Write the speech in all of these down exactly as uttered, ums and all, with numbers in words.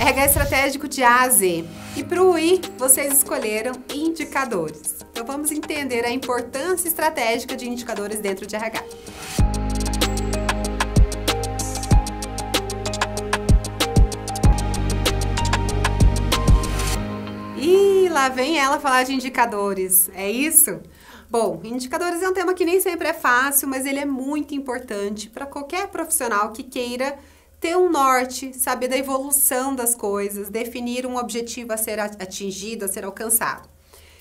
R H estratégico de A a Z. E para o I, vocês escolheram indicadores. Então vamos entender a importância estratégica de indicadores dentro de R H. E lá vem ela falar de indicadores, é isso? Bom, indicadores é um tema que nem sempre é fácil, mas ele é muito importante para qualquer profissional que queira ter um norte, saber da evolução das coisas, definir um objetivo a ser atingido, a ser alcançado.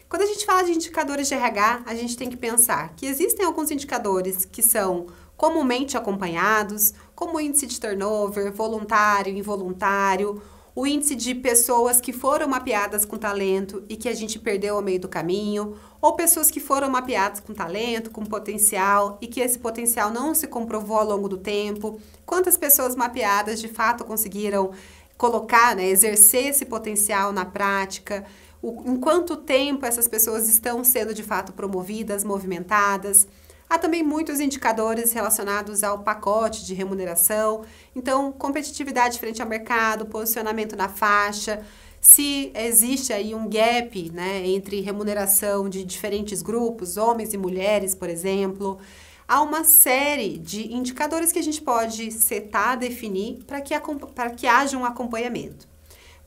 Quando a gente fala de indicadores de R H, a gente tem que pensar que existem alguns indicadores que são comumente acompanhados, como o índice de turnover, voluntário, involuntário, o índice de pessoas que foram mapeadas com talento e que a gente perdeu ao meio do caminho, ou pessoas que foram mapeadas com talento, com potencial, e que esse potencial não se comprovou ao longo do tempo. Quantas pessoas mapeadas de fato conseguiram colocar, né, exercer esse potencial na prática? O, em quanto tempo essas pessoas estão sendo de fato promovidas, movimentadas? Há também muitos indicadores relacionados ao pacote de remuneração, então competitividade frente ao mercado, posicionamento na faixa, se existe aí um gap, né, entre remuneração de diferentes grupos, homens e mulheres, por exemplo. Há uma série de indicadores que a gente pode setar, definir, para que, para que haja um acompanhamento.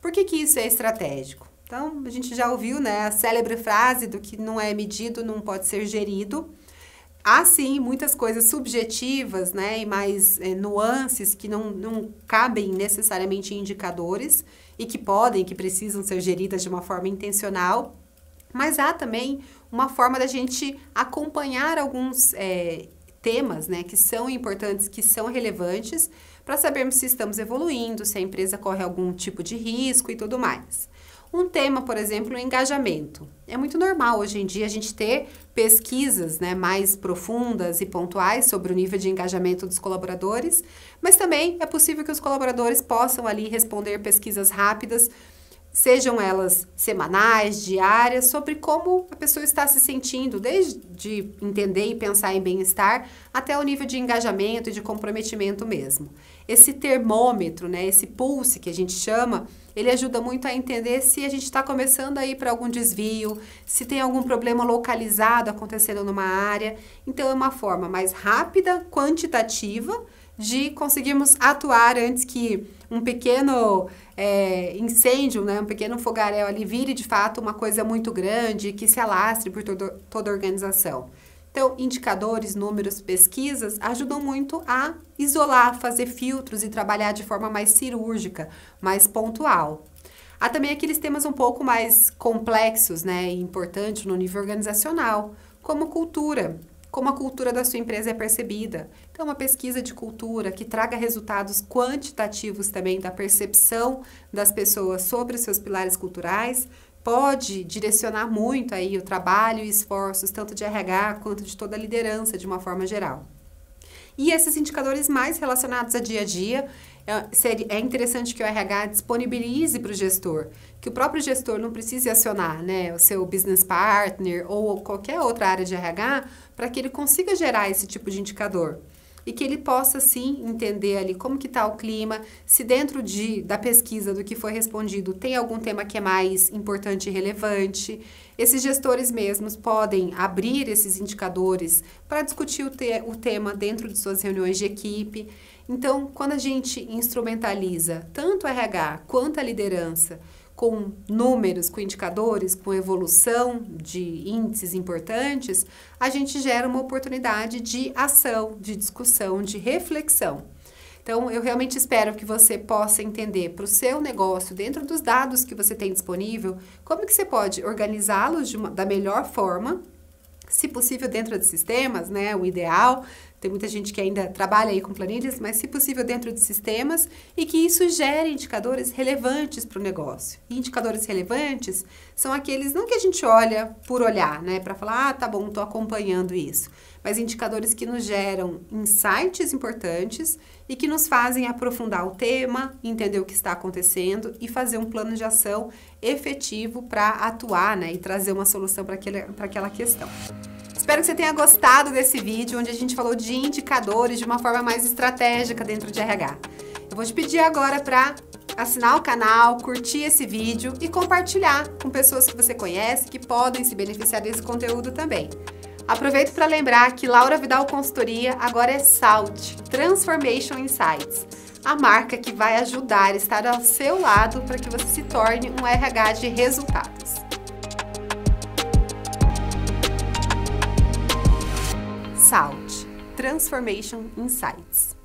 Por que que isso é estratégico? Então, a gente já ouviu, né, a célebre frase do que não é medido não pode ser gerido. Há sim muitas coisas subjetivas, né, e mais é, nuances que não, não cabem necessariamente em indicadores e que podem, que precisam ser geridas de uma forma intencional, mas há também uma forma da gente acompanhar alguns é, temas, né, que são importantes, que são relevantes, para sabermos se estamos evoluindo, se a empresa corre algum tipo de risco e tudo mais. Um tema, por exemplo, o engajamento. É muito normal hoje em dia a gente ter pesquisas, né, mais profundas e pontuais sobre o nível de engajamento dos colaboradores, mas também é possível que os colaboradores possam ali responder pesquisas rápidas, sejam elas semanais, diárias, sobre como a pessoa está se sentindo, desde entender e pensar em bem-estar, até o nível de engajamento e de comprometimento mesmo. Esse termômetro, né, esse pulse que a gente chama, ele ajuda muito a entender se a gente está começando a ir para algum desvio, se tem algum problema localizado acontecendo numa área. Então, é uma forma mais rápida, quantitativa, de conseguirmos atuar antes que um pequeno é, incêndio, né, um pequeno fogaréu ali vire de fato uma coisa muito grande que se alastre por todo, toda a organização. Então, indicadores, números, pesquisas ajudam muito a isolar, fazer filtros e trabalhar de forma mais cirúrgica, mais pontual. Há também aqueles temas um pouco mais complexos, né, e importantes no nível organizacional, como cultura. Como a cultura da sua empresa é percebida. Então, uma pesquisa de cultura que traga resultados quantitativos também da percepção das pessoas sobre os seus pilares culturais pode direcionar muito aí o trabalho e esforços tanto de R H quanto de toda a liderança de uma forma geral. E esses indicadores mais relacionados a dia a dia, é interessante que o R H disponibilize para o gestor, que o próprio gestor não precise acionar, né, o seu business partner ou qualquer outra área de R H para que ele consiga gerar esse tipo de indicador e que ele possa, sim, entender ali como que está o clima, se dentro de, da pesquisa do que foi respondido tem algum tema que é mais importante e relevante. Esses gestores mesmos podem abrir esses indicadores para discutir o, te, o tema dentro de suas reuniões de equipe. Então, quando a gente instrumentaliza tanto o R H quanto a liderança com números, com indicadores, com evolução de índices importantes, a gente gera uma oportunidade de ação, de discussão, de reflexão. Então, eu realmente espero que você possa entender para o seu negócio, dentro dos dados que você tem disponível, como que você pode organizá-los da melhor forma, se possível dentro de sistemas, né, o ideal. Tem muita gente que ainda trabalha aí com planilhas, mas se possível dentro de sistemas, e que isso gere indicadores relevantes para o negócio. E indicadores relevantes são aqueles, não que a gente olha por olhar, né, para falar, ah, tá bom, tô acompanhando isso, mas indicadores que nos geram insights importantes e que nos fazem aprofundar o tema, entender o que está acontecendo e fazer um plano de ação efetivo para atuar, né, e trazer uma solução para aquela, para aquela questão. Espero que você tenha gostado desse vídeo, onde a gente falou de indicadores de uma forma mais estratégica dentro de R H. Eu vou te pedir agora para assinar o canal, curtir esse vídeo e compartilhar com pessoas que você conhece que podem se beneficiar desse conteúdo também. Aproveito para lembrar que Laura Widal Consultoria agora é SALT, Transformation Insights, a marca que vai ajudar a estar ao seu lado para que você se torne um R H de resultados. SALT, Transformation Insights.